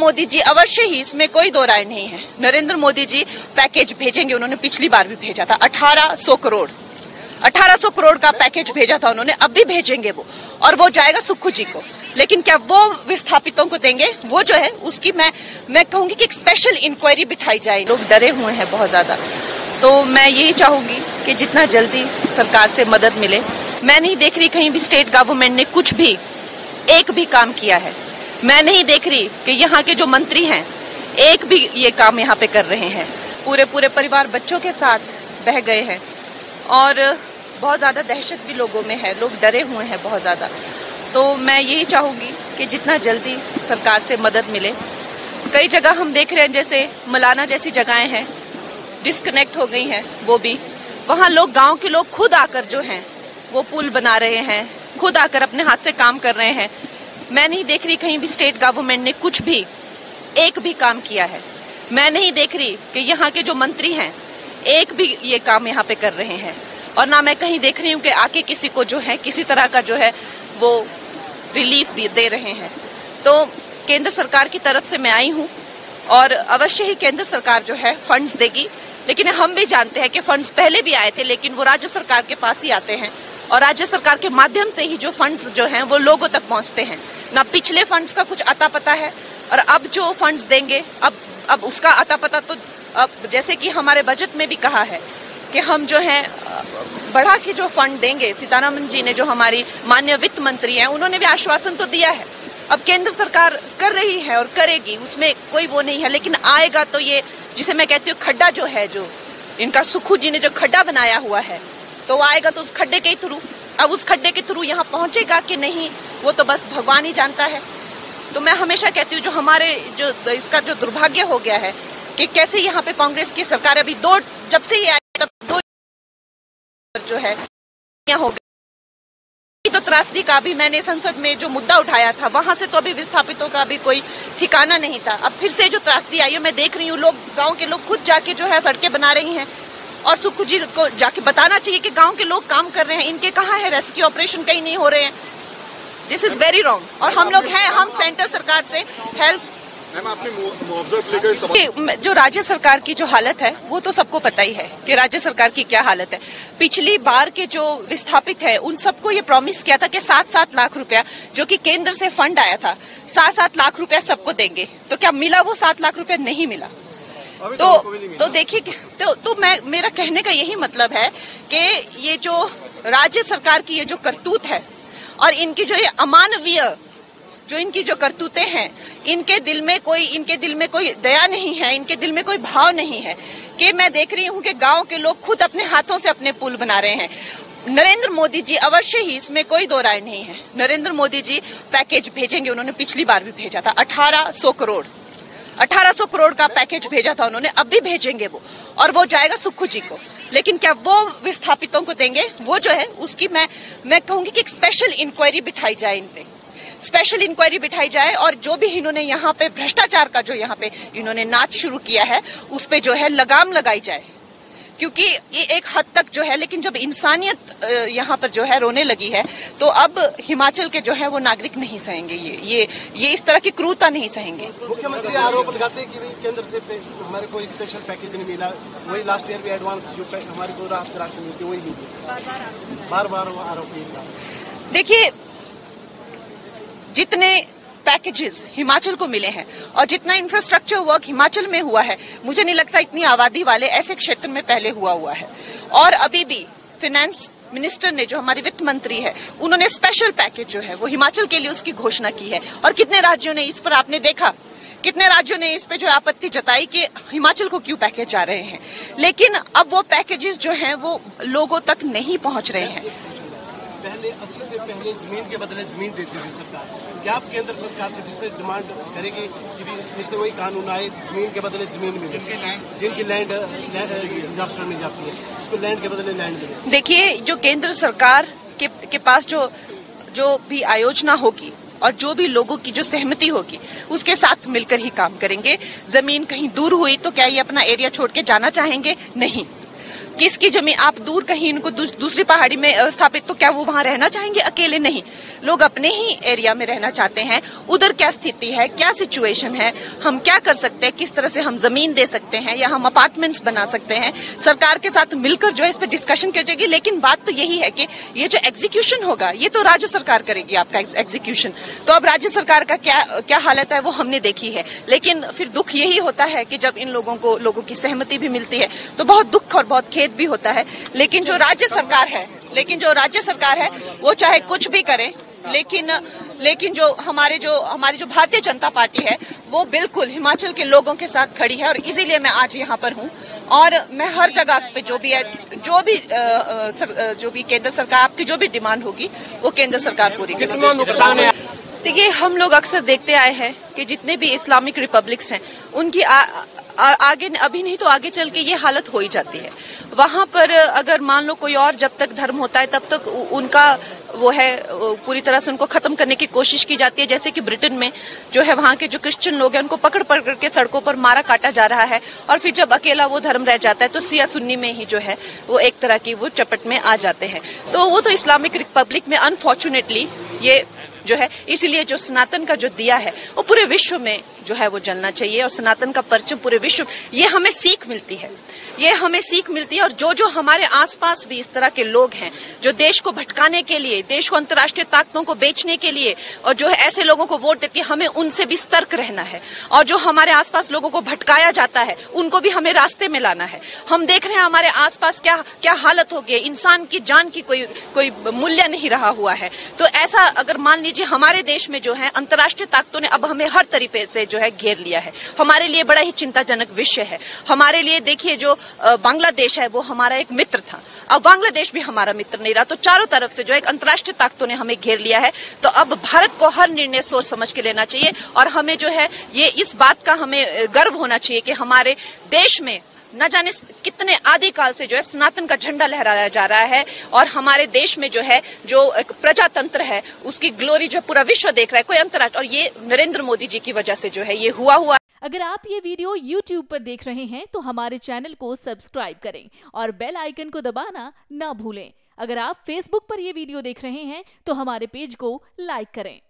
मोदी जी अवश्य ही, इसमें कोई दो राय नहीं है, नरेंद्र मोदी जी पैकेज भेजेंगे। उन्होंने पिछली बार भी भेजा था 1800 करोड़ का पैकेज भेजा था उन्होंने, अब भी भेजेंगे वो, और वो जाएगा सुक्खू जी को। लेकिन क्या वो विस्थापितों को देंगे? वो जो है उसकी मैं कहूंगी कि एक स्पेशल इंक्वायरी बिठाई जाए। लोग डरे हुए हैं बहुत ज्यादा, तो मैं यही चाहूंगी कि जितना जल्दी सरकार से मदद मिले। मैं नहीं देख रही कहीं भी स्टेट गवर्नमेंट ने कुछ भी एक भी काम किया है। मैं नहीं देख रही कि यहाँ के जो मंत्री हैं एक भी ये काम यहाँ पे कर रहे हैं। पूरे परिवार बच्चों के साथ बह गए हैं और बहुत ज़्यादा दहशत भी लोगों में है, लोग डरे हुए हैं बहुत ज़्यादा। तो मैं यही चाहूँगी कि जितना जल्दी सरकार से मदद मिले। कई जगह हम देख रहे हैं, जैसे मलाना जैसी जगहें हैं डिस्कनेक्ट हो गई हैं, वो भी वहाँ लोग, गाँव के लोग खुद आकर जो हैं वो पुल बना रहे हैं, खुद आकर अपने हाथ से काम कर रहे हैं। मैं नहीं देख रही कहीं भी स्टेट गवर्नमेंट ने कुछ भी एक भी काम किया है। मैं नहीं देख रही कि यहाँ के जो मंत्री हैं एक भी ये काम यहाँ पे कर रहे हैं, और ना मैं कहीं देख रही हूँ कि आके किसी को जो है किसी तरह का जो है वो रिलीफ दे रहे हैं। तो केंद्र सरकार की तरफ से मैं आई हूँ और अवश्य ही केंद्र सरकार जो है फंड्स देगी, लेकिन हम भी जानते हैं कि फंड्स पहले भी आए थे लेकिन वो राज्य सरकार के पास ही आते हैं और राज्य सरकार के माध्यम से ही जो फंड्स जो हैं वो लोगों तक पहुंचते हैं। ना पिछले फंड्स का कुछ अता पता है, और अब जो फंड्स देंगे अब उसका अता पता तो अब जैसे कि हमारे बजट में भी कहा है कि हम जो हैं बढ़ा के जो फंड देंगे। सीतारामन जी ने, जो हमारी माननीय वित्त मंत्री हैं, उन्होंने भी आश्वासन तो दिया है। अब केंद्र सरकार कर रही है और करेगी, उसमें कोई वो नहीं है, लेकिन आएगा तो ये जिसे मैं कहती हूँ खड्डा जो है, जो इनका सुक्खू जी ने जो खड्डा बनाया हुआ है, तो आएगा तो उस खड्डे के थ्रू। अब उस खड्डे के थ्रू यहाँ पहुँचेगा कि नहीं वो तो बस भगवान ही जानता है। तो मैं हमेशा कहती हूँ, जो हमारे जो इसका जो दुर्भाग्य हो गया है कि कैसे यहाँ पे कांग्रेस की सरकार अभी दो, जब से ये आई तब दो जो है हो गया। तो त्रासदी का भी मैंने संसद में जो मुद्दा उठाया था, वहां से तो अभी विस्थापितों का भी कोई ठिकाना नहीं था। अब फिर से जो त्रासदी आई है, मैं देख रही हूँ लोग, गाँव के लोग खुद जाके जो है सड़कें बना रही हैं, और सुक्खू जी को जाके बताना चाहिए कि गांव के लोग काम कर रहे हैं, इनके कहाँ है रेस्क्यू ऑपरेशन, कहीं नहीं हो रहे हैं। This is very wrong. और हम लोग हैं, हम सेंटर सरकार से हेल्प, जो राज्य सरकार की जो हालत है वो तो सबको पता ही है कि राज्य सरकार की क्या हालत है। पिछली बार के जो विस्थापित है उन सबको ये प्रॉमिस किया था कि 7-7 लाख रुपया जो कि केंद्र से फंड आया था, 7-7 लाख रुपया सबको देंगे। तो क्या मिला? वो 7 लाख रुपया नहीं मिला। तो देखिए, तो मैं, मेरा कहने का यही मतलब है कि ये जो राज्य सरकार की ये जो करतूत है और इनकी जो ये अमानवीय जो इनकी जो करतूतें हैं, इनके दिल में कोई दया नहीं है, इनके दिल में कोई भाव नहीं है। कि मैं देख रही हूँ कि गांव के लोग खुद अपने हाथों से अपने पुल बना रहे हैं। नरेंद्र मोदी जी अवश्य ही, इसमें कोई दो राय नहीं है, नरेंद्र मोदी जी पैकेज भेजेंगे। उन्होंने पिछली बार भी भेजा था 1800 करोड़ का पैकेज भेजा था उन्होंने, अब भी भेजेंगे वो, और वो जाएगा सुक्खू जी को। लेकिन क्या वो विस्थापितों को देंगे? वो जो है उसकी मैं कहूंगी कि एक स्पेशल इंक्वायरी बिठाई जाए, इन पे स्पेशल इंक्वायरी बिठाई जाए। और जो भी इन्होंने यहाँ पे भ्रष्टाचार का जो यहाँ पे इन्होंने नाच शुरू किया है, उस पे जो है लगाम लगाई जाए, क्योंकि ये एक हद तक जो है, लेकिन जब इंसानियत यहाँ पर जो है रोने लगी है, तो अब हिमाचल के जो है वो नागरिक नहीं सहेंगे, ये इस तरह की क्रूरता नहीं सहेंगे। मुख्यमंत्री आरोप लगाते हैं कि केंद्र से हमारे को स्पेशल पैकेज नहीं मिला, वही लास्ट ईयर भी एडवांस जो हमारे को राशि मिलती वही मिली, बार-बार आरोप। देखिए, जितने पैकेजेस हिमाचल को मिले हैं और जितना इंफ्रास्ट्रक्चर वर्क हिमाचल में हुआ है, मुझे नहीं लगता इतनी आबादी वाले ऐसे क्षेत्र में पहले हुआ है। और अभी भी फाइनेंस मिनिस्टर ने, जो हमारी वित्त मंत्री है, उन्होंने स्पेशल पैकेज जो है वो हिमाचल के लिए उसकी घोषणा की है। और कितने राज्यों ने इस पर, आपने देखा कितने राज्यों ने इस पे जो आपत्ति जताई कि हिमाचल को क्यों पैकेज जा रहे हैं, लेकिन अब वो पैकेजेस जो है वो लोगों तक नहीं पहुँच रहे हैं। पहले 80 से पहले जमीन के बदले जमीन देती थी सरकार, क्या आप केंद्र सरकार से फिर से डिमांड करेगी कि फिर से वही कानून आए, जमीन के बदले जमीन मिले, जिनकी लैंड रजिस्टर में जाती है उसको लैंड के बदले लैंड मिले? देखिए, जो केंद्र सरकार के पास जो भी आयोजना होगी और जो भी लोगों की जो सहमति होगी, उसके साथ मिलकर ही काम करेंगे। जमीन कहीं दूर हुई तो क्या ये अपना एरिया छोड़ के जाना चाहेंगे? नहीं। किसकी जमीन आप दूर कहीं उनको दूसरी पहाड़ी में स्थापित, तो क्या वो वहाँ रहना चाहेंगे? अकेले नहीं, लोग अपने ही एरिया में रहना चाहते हैं। उधर क्या स्थिति है, क्या सिचुएशन है, हम क्या कर सकते हैं, किस तरह से हम जमीन दे सकते हैं या हम अपार्टमेंट्स बना सकते हैं, सरकार के साथ मिलकर जो है इस पर डिस्कशन की जाएगी। लेकिन बात तो यही है कि ये जो एग्जीक्यूशन होगा ये तो राज्य सरकार करेगी आपका एग्जीक्यूशन। तो अब राज्य सरकार का क्या हालत है वो हमने देखी है। लेकिन फिर दुख यही होता है कि जब इन लोगों को लोगों की सहमति भी मिलती है तो बहुत दुख और बहुत खेद भी होता है। लेकिन जो राज्य सरकार है वो चाहे कुछ भी करे, लेकिन जो हमारी भारतीय जनता पार्टी है वो बिल्कुल हिमाचल के लोगों के साथ खड़ी है। और इसीलिए मैं आज यहाँ पर हूँ और मैं हर जगह पे जो भी केंद्र सरकार आपकी जो भी डिमांड होगी वो केंद्र सरकार पूरी करेगी। देखिए, हम लोग अक्सर देखते आए हैं कि जितने भी इस्लामिक रिपब्लिक्स हैं उनकी आगे अभी नहीं तो आगे चल के ये हालत हो ही जाती है। वहां पर अगर मान लो कोई और जब तक धर्म होता है तब तक उनका वो है पूरी तरह से उनको खत्म करने की कोशिश की जाती है। जैसे कि ब्रिटेन में जो है वहां के जो क्रिश्चियन लोग हैं उनको पकड़ पकड़ के सड़कों पर मारा काटा जा रहा है। और फिर जब अकेला वो धर्म रह जाता है तो सिया सुन्नी में ही जो है वो एक तरह की वो चपट में आ जाते हैं। तो वो तो इस्लामिक रिपब्लिक में अनफॉर्चुनेटली ये जो है, इसीलिए जो सनातन का जो दिया है वो पूरे विश्व में जो है वो जलना चाहिए। और सनातन का परचम पूरे विश्व, ये हमें सीख मिलती है, ये हमें सीख मिलती है। और जो जो हमारे आसपास भी इस तरह के लोग हैं जो देश को भटकाने के लिए, देश को अंतर्राष्ट्रीय ताकतों को बेचने के लिए और जो है ऐसे लोगों को वोट देती है, हमें उनसे भी सतर्क रहना है। और जो हमारे आसपास लोगों को भटकाया जाता है उनको भी हमें रास्ते में लाना है। हम देख रहे हैं हमारे आसपास क्या क्या हालत हो गई, इंसान की जान की कोई मूल्य नहीं रहा हुआ है। तो ऐसा अगर मान लीजिए हमारे देश में जो है अंतर्राष्ट्रीय ताकतों ने अब हमें हर तरीके से जो है घेर लिया है, हमारे लिए बड़ा ही चिंताजनक विषय है। हमारे लिए देखिए जो बांग्लादेश है वो हमारा एक मित्र था, अब बांग्लादेश भी हमारा मित्र नहीं रहा। तो चारों तरफ से जो है अंतर्राष्ट्रीय ताकतों ने हमें घेर लिया है। तो अब भारत को हर निर्णय सोच समझ के लेना चाहिए और हमें जो है ये इस बात का हमें गर्व होना चाहिए कि हमारे देश में न जाने कितने आदिकाल से जो है सनातन का झंडा लहराया जा रहा है। और हमारे देश में जो है जो एक प्रजातंत्र है उसकी ग्लोरी जो पूरा विश्व देख रहा है, कोई अंतर्राष्ट्रीय, और ये नरेंद्र मोदी जी की वजह से जो है ये हुआ। अगर आप ये वीडियो YouTube पर देख रहे हैं तो हमारे चैनल को सब्सक्राइब करें और बेल आइकन को दबाना ना भूलें। अगर आप Facebook पर ये वीडियो देख रहे हैं तो हमारे पेज को लाइक करें।